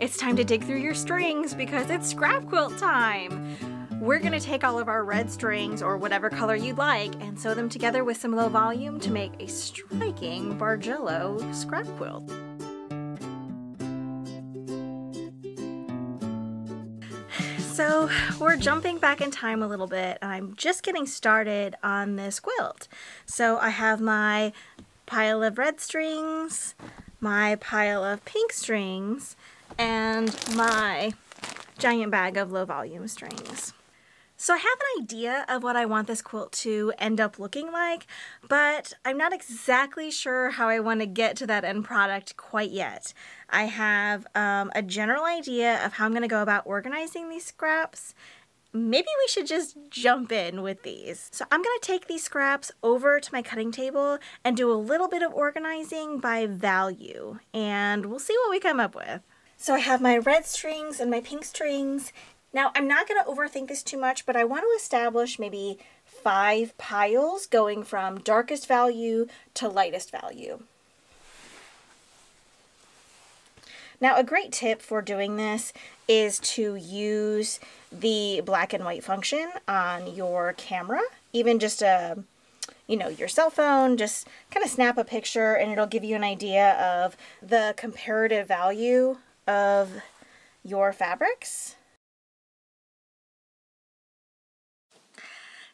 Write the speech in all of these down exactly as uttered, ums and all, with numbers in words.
It's time to dig through your strings because it's scrap quilt time. We're gonna take all of our red strings or whatever color you'd like and sew them together with some low volume to make a striking Bargello scrap quilt. So we're jumping back in time a little bit, and I'm just getting started on this quilt. So I have my pile of red strings, my pile of pink strings, and my giant bag of low volume strings. So I have an idea of what I want this quilt to end up looking like, but I'm not exactly sure how I want to get to that end product quite yet. I have um, a general idea of how I'm going to go about organizing these scraps. Maybe we should just jump in with these. So I'm going to take these scraps over to my cutting table and do a little bit of organizing by value, and we'll see what we come up with. So I have my red strings and my pink strings. Now, I'm not going to overthink this too much, but I want to establish maybe five piles going from darkest value to lightest value. Now, a great tip for doing this is to use the black and white function on your camera, even just a, you know, your cell phone, just kind of snap a picture and it'll give you an idea of the comparative value of your fabrics.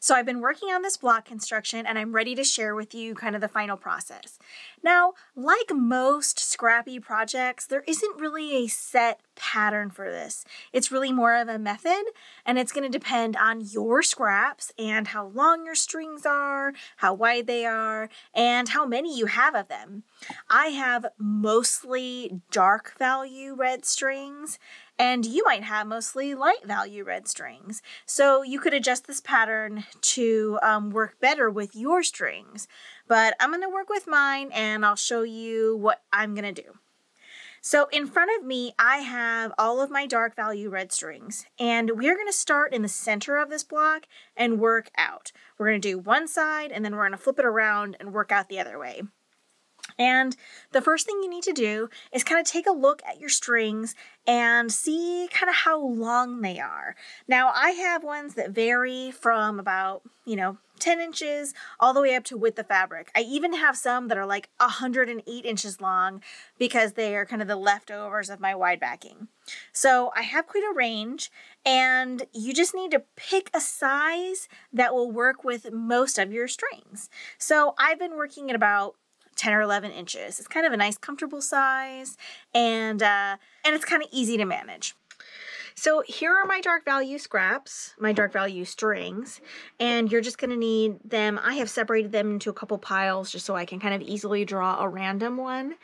So I've been working on this block construction and I'm ready to share with you kind of the final process. Now, like most scrappy projects, there isn't really a set pattern for this. It's really more of a method, and it's going to depend on your scraps and how long your strings are, how wide they are, and how many you have of them. I have mostly dark value red strings, and you might have mostly light value red strings. So you could adjust this pattern to um, work better with your strings, but I'm gonna work with mine and I'll show you what I'm gonna do. So in front of me, I have all of my dark value red strings, and we're gonna start in the center of this block and work out. We're gonna do one side and then we're gonna flip it around and work out the other way. And the first thing you need to do is kind of take a look at your strings and see kind of how long they are. Now, I have ones that vary from about, you know, ten inches all the way up to width of fabric. I even have some that are like one hundred eight inches long because they are kind of the leftovers of my wide backing. So I have quite a range, and you just need to pick a size that will work with most of your strings. So I've been working at about ten or eleven inches. It's kind of a nice comfortable size, and uh, and it's kind of easy to manage. So here are my dark value scraps, my dark value strings, and you're just going to need them. I have separated them into a couple piles just so I can kind of easily draw a random one.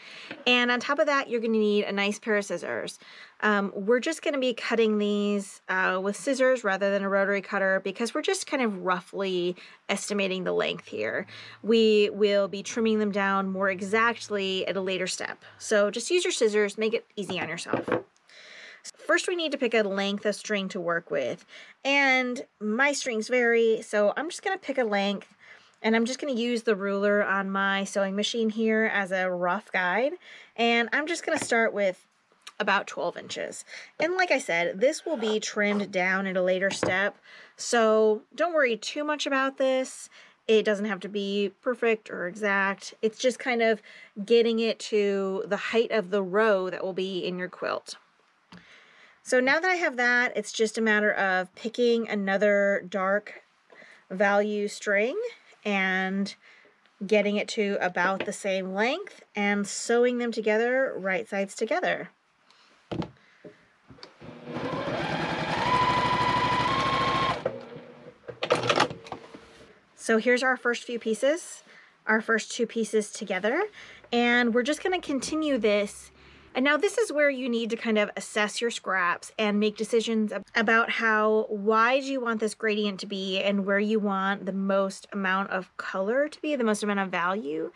And on top of that, you're going to need a nice pair of scissors. Um, we're just going to be cutting these uh, with scissors rather than a rotary cutter because we're just kind of roughly estimating the length here. We will be trimming them down more exactly at a later step. So just use your scissors, make it easy on yourself. First, we need to pick a length of string to work with, and my strings vary, so I'm just going to pick a length, and I'm just going to use the ruler on my sewing machine here as a rough guide, and I'm just going to start with about twelve inches. And like I said, this will be trimmed down at a later step, so don't worry too much about this. It doesn't have to be perfect or exact. It's just kind of getting it to the height of the row that will be in your quilt. So now that I have that, it's just a matter of picking another dark value string and getting it to about the same length and sewing them together, right sides together. So here's our first few pieces, our first two pieces together, and we're just going to continue this. And now this is where you need to kind of assess your scraps and make decisions about how wide you want this gradient to be and where you want the most amount of color to be, the most amount of value.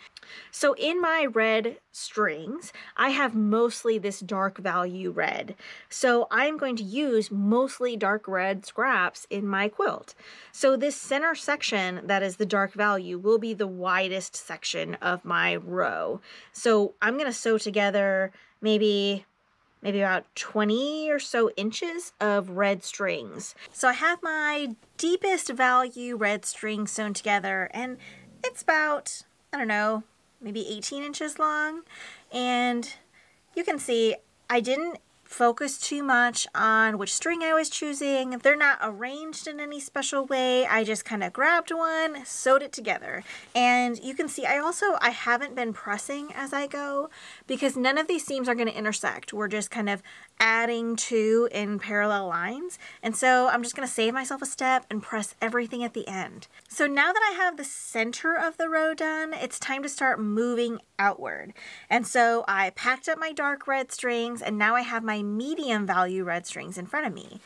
So in my red strings, I have mostly this dark value red. So I'm going to use mostly dark red scraps in my quilt. So this center section that is the dark value will be the widest section of my row. So I'm going to sew together maybe maybe about twenty or so inches of red strings. So I have my deepest value red string sewn together, and it's about, I don't know, maybe eighteen inches long. And you can see I didn't focus too much on which string I was choosing. They're not arranged in any special way. I just kind of grabbed one, sewed it together. And you can see I also, I haven't been pressing as I go, because none of these seams are going to intersect. We're just kind of adding two in parallel lines. And so I'm just going to save myself a step and press everything at the end. So now that I have the center of the row done, it's time to start moving outward. And so I packed up my dark red strings, and now I have my medium value red strings in front of me.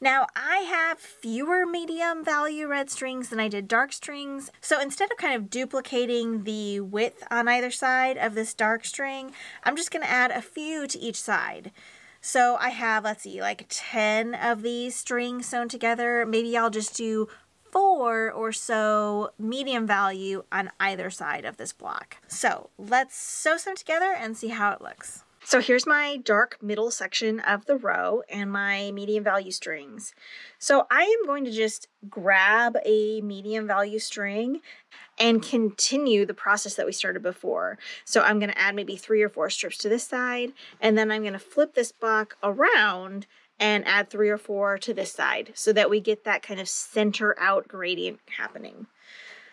Now I have fewer medium value red strings than I did dark strings. So instead of kind of duplicating the width on either side of this dark string, I'm just going to add a few to each side. So I have, let's see, like ten of these strings sewn together. Maybe I'll just do four or so medium value on either side of this block. So let's sew some together and see how it looks. So here's my dark middle section of the row and my medium value strings. So I am going to just grab a medium value string and continue the process that we started before. So I'm going to add maybe three or four strips to this side, and then I'm going to flip this block around and add three or four to this side so that we get that kind of center out gradient happening.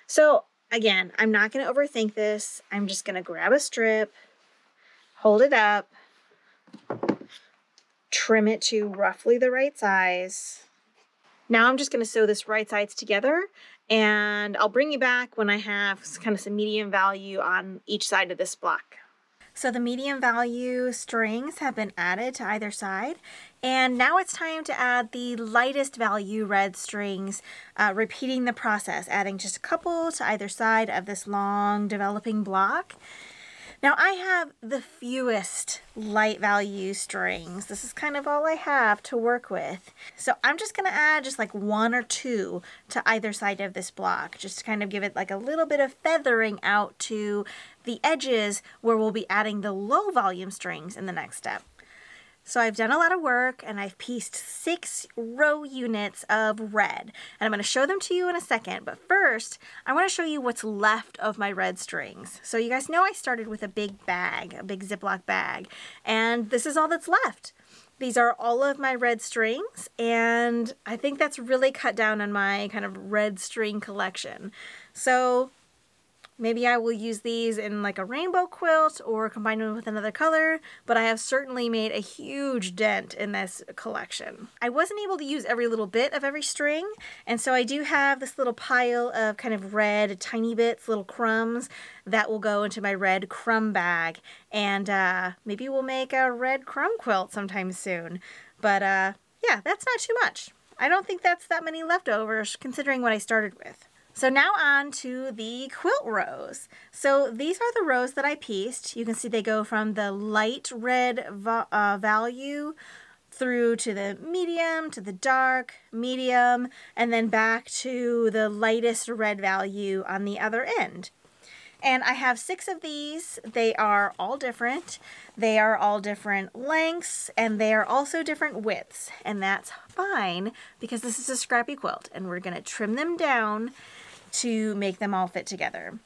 So again, I'm not going to overthink this. I'm just going to grab a strip, hold it up, trim it to roughly the right size. Now I'm just going to sew this right sides together, and I'll bring you back when I have kind of some medium value on each side of this block. So the medium value strings have been added to either side, and now it's time to add the lightest value red strings, uh, repeating the process, adding just a couple to either side of this long developing block. Now I have the fewest light value strings. This is kind of all I have to work with. So I'm just gonna add just like one or two to either side of this block, just to kind of give it like a little bit of feathering out to the edges where we'll be adding the low volume strings in the next step. So I've done a lot of work, and I've pieced six row units of red, and I'm going to show them to you in a second. But first, I want to show you what's left of my red strings. So you guys know I started with a big bag, a big Ziploc bag, and this is all that's left. These are all of my red strings, and I think that's really cut down on my kind of red string collection. So maybe I will use these in like a rainbow quilt or combine them with another color, but I have certainly made a huge dent in this collection. I wasn't able to use every little bit of every string, and so I do have this little pile of kind of red tiny bits, little crumbs, that will go into my red crumb bag, and uh, maybe we'll make a red crumb quilt sometime soon. But uh, yeah, that's not too much. I don't think that's that many leftovers considering what I started with. So now on to the quilt rows. So these are the rows that I pieced. You can see they go from the light red va uh, value through to the medium, to the dark, medium, and then back to the lightest red value on the other end. And I have six of these. They are all different. They are all different lengths, and they are also different widths. And that's fine, because this is a scrappy quilt, and we're gonna trim them down to make them all fit together.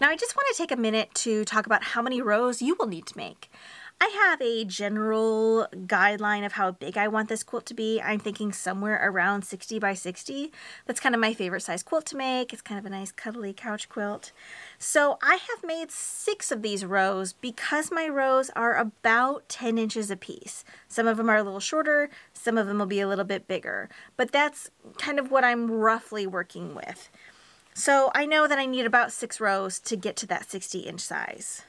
Now I just want to take a minute to talk about how many rows you will need to make. I have a general guideline of how big I want this quilt to be. I'm thinking somewhere around sixty by sixty. That's kind of my favorite size quilt to make. It's kind of a nice cuddly couch quilt. So I have made six of these rows because my rows are about ten inches a piece. Some of them are a little shorter, some of them will be a little bit bigger, but that's kind of what I'm roughly working with. So I know that I need about six rows to get to that sixty inch size.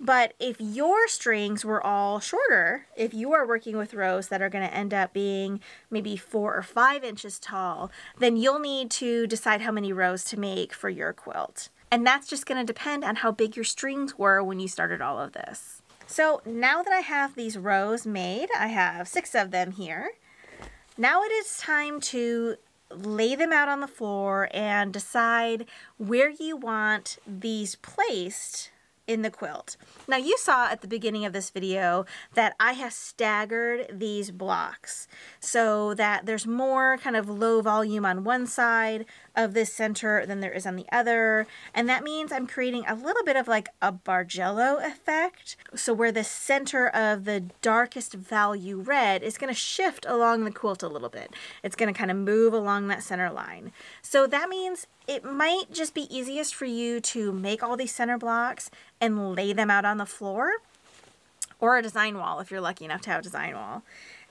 But if your strings were all shorter, if you are working with rows that are going to end up being maybe four or five inches tall, then you'll need to decide how many rows to make for your quilt. And that's just going to depend on how big your strings were when you started all of this. So now that I have these rows made, I have six of them here. Now it is time to lay them out on the floor and decide where you want these placed in the quilt. Now you saw at the beginning of this video that I have staggered these blocks so that there's more kind of low volume on one side of this center than there is on the other, and that means I'm creating a little bit of like a Bargello effect. So where the center of the darkest value red is going to shift along the quilt a little bit. It's going to kind of move along that center line. So that means it might just be easiest for you to make all these center blocks and lay them out on the floor or a design wall if you're lucky enough to have a design wall.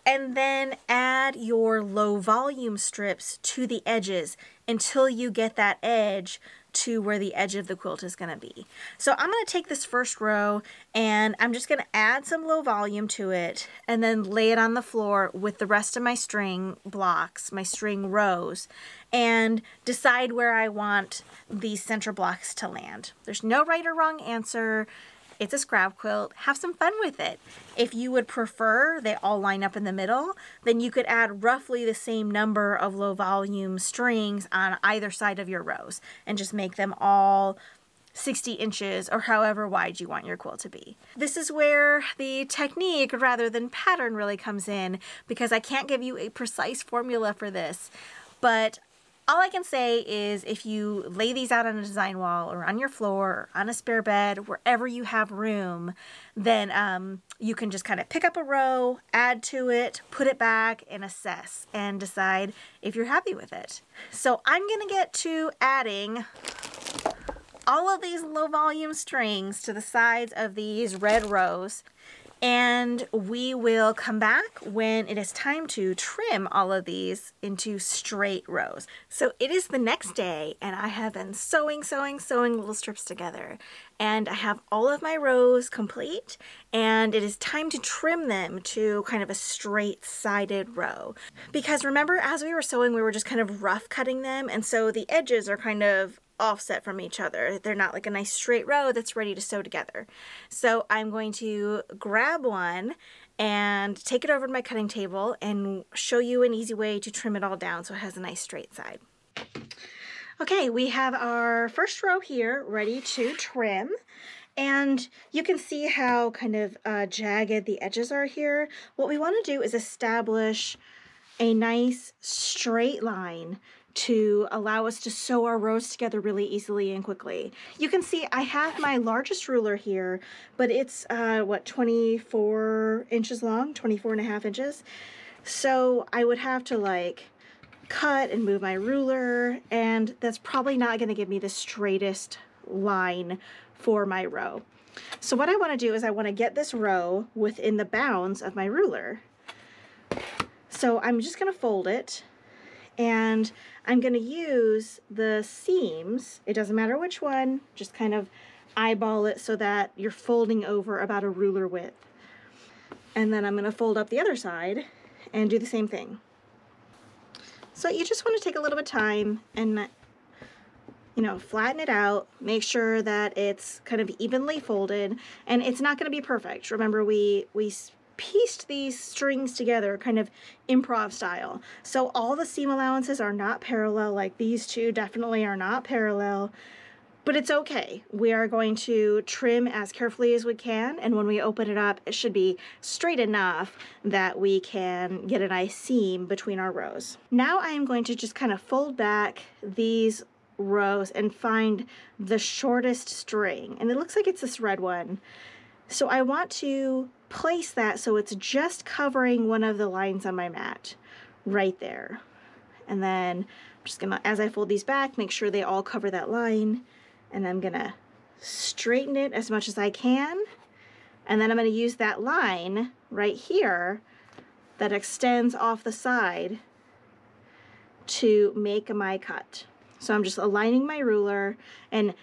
And then add your low volume strips to the edges until you get that edge to where the edge of the quilt is going to be. So I'm going to take this first row and I'm just going to add some low volume to it and then lay it on the floor with the rest of my string blocks, my string rows, and decide where I want these center blocks to land. There's no right or wrong answer. It's a scrap quilt. Have some fun with it. If you would prefer they all line up in the middle, then you could add roughly the same number of low volume strings on either side of your rows and just make them all sixty inches or however wide you want your quilt to be. This is where the technique rather than pattern really comes in, because I can't give you a precise formula for this, but all I can say is if you lay these out on a design wall or on your floor or on a spare bed, wherever you have room, then um, you can just kind of pick up a row, add to it, put it back, and assess and decide if you're happy with it. So I'm going to get to adding all of these low volume strings to the sides of these red rows, and we will come back when it is time to trim all of these into straight rows. So it is the next day and I have been sewing, sewing, sewing little strips together. And I have all of my rows complete and it is time to trim them to kind of a straight sided row. Because remember, as we were sewing, we were just kind of rough cutting them, and so the edges are kind of offset from each other. They're not like a nice straight row that's ready to sew together. So I'm going to grab one and take it over to my cutting table and show you an easy way to trim it all down so it has a nice straight side. Okay, we have our first row here ready to trim, and you can see how kind of uh, jagged the edges are here. What we want to do is establish a nice straight line to allow us to sew our rows together really easily and quickly. You can see I have my largest ruler here, but it's uh, what, twenty-four inches long, twenty-four and a half inches. So I would have to like cut and move my ruler, and that's probably not going to give me the straightest line for my row. So what I want to do is I want to get this row within the bounds of my ruler. So I'm just going to fold it, and I'm going to use the seams, it doesn't matter which one, just kind of eyeball it so that you're folding over about a ruler width. And then I'm going to fold up the other side and do the same thing. So you just want to take a little bit of time and, you know, flatten it out, make sure that it's kind of evenly folded, and it's not going to be perfect. Remember, we, we pieced these strings together kind of improv style. So all the seam allowances are not parallel, like these two definitely are not parallel, but it's okay. We are going to trim as carefully as we can, and when we open it up, it should be straight enough that we can get a nice seam between our rows. Now I am going to just kind of fold back these rows and find the shortest string, and it looks like it's this red one. So I want to place that so it's just covering one of the lines on my mat right there, and then I'm just gonna, as I fold these back, make sure they all cover that line, and I'm gonna straighten it as much as I can, and then I'm gonna use that line right here that extends off the side to make my cut. So I'm just aligning my ruler, and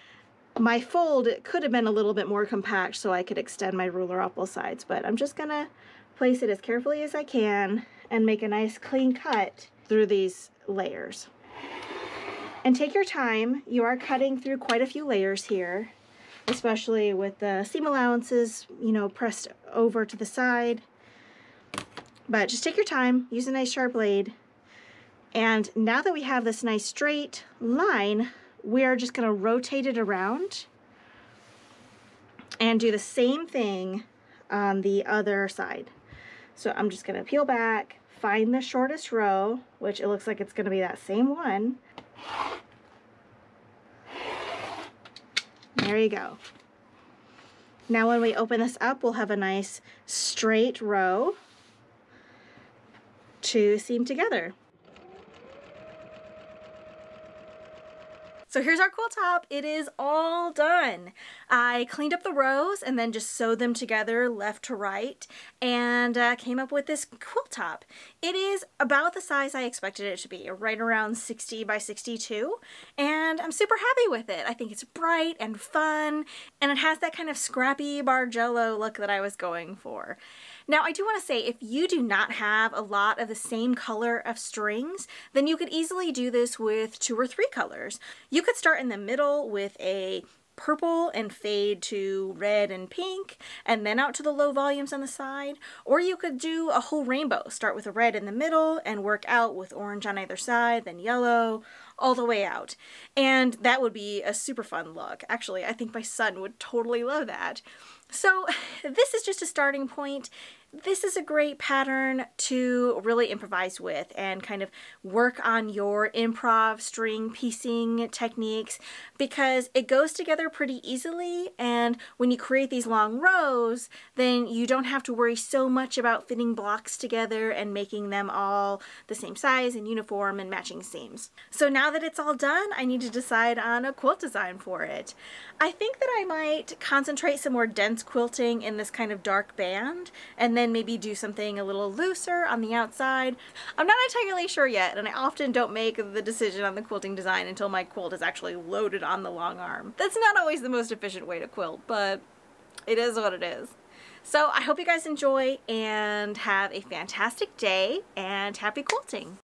my fold, it could have been a little bit more compact so I could extend my ruler off both sides, but I'm just gonna place it as carefully as I can and make a nice clean cut through these layers. And take your time. You are cutting through quite a few layers here, especially with the seam allowances, you know, pressed over to the side. But just take your time, use a nice sharp blade. And now that we have this nice straight line, we are just going to rotate it around and do the same thing on the other side. So I'm just gonna peel back, find the shortest row, which it looks like it's gonna be that same one. There you go. Now when we open this up, we'll have a nice straight row to seam together. So here's our quilt top. It is all done. I cleaned up the rows and then just sewed them together left to right and uh, came up with this quilt top. It is about the size I expected it to be, right around sixty by sixty-two, and I'm super happy with it. I think it's bright and fun, and it has that kind of scrappy bar jello look that I was going for. Now I do want to say, if you do not have a lot of the same color of strings, then you could easily do this with two or three colors. You You could start in the middle with a purple and fade to red and pink, and then out to the low volumes on the side, or you could do a whole rainbow. Start with a red in the middle and work out with orange on either side, then yellow, all the way out. And that would be a super fun look. Actually, I think my son would totally love that. So this is just a starting point. This is a great pattern to really improvise with and kind of work on your improv string piecing techniques, because it goes together pretty easily, and when you create these long rows, then you don't have to worry so much about fitting blocks together and making them all the same size and uniform and matching seams. So now that it's all done, I need to decide on a quilt design for it. I think that I might concentrate some more dense quilting in this kind of dark band, and then then maybe do something a little looser on the outside. I'm not entirely sure yet, and I often don't make the decision on the quilting design until my quilt is actually loaded on the long arm. That's not always the most efficient way to quilt, but it is what it is. So I hope you guys enjoy, and have a fantastic day, and happy quilting!